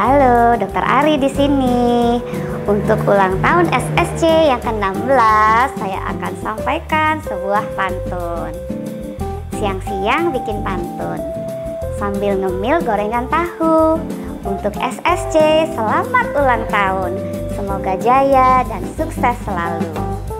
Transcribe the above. Halo, Dr. Ary di sini. Untuk ulang tahun SSC yang ke-16, saya akan sampaikan sebuah pantun. Siang-siang bikin pantun, sambil ngemil gorengan tahu. Untuk SSC, selamat ulang tahun. Semoga jaya dan sukses selalu.